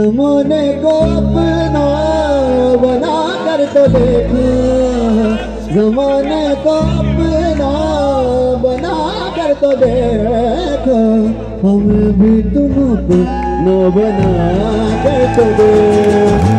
तुमने को अपना बना कर तो देखो, ज़माने को अपना बना कर तो देखो, हम भी तुमको न बना कर तो देखो।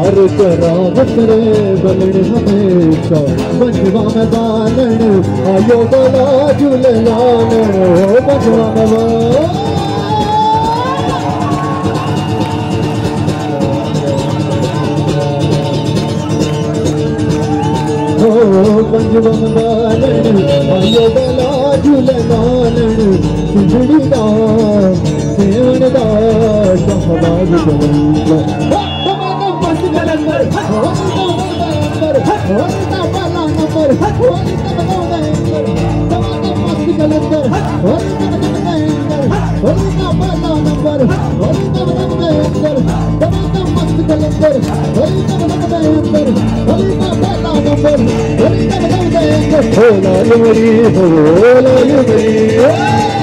और जनाब तेरे बलड़ हमेशा बजवा में बालन आयो बला झूले लाल बजवा में बजवा में बालन आयो बला झूलन खिचड़ी दा सेवन दा शहबाज कलंदर दमादम मस्त कलंदर वही सब अंदर वही सब बला नंबर वही सब अंदर दमादम मस्त कलंदर वही सब अंदर वही सब बला नंबर वही सब अंदर दमादम मस्त कलंदर वही सब अंदर वही सब बला नंबर वही सब अंदर हो लाल मेरी हो लाल मेरी।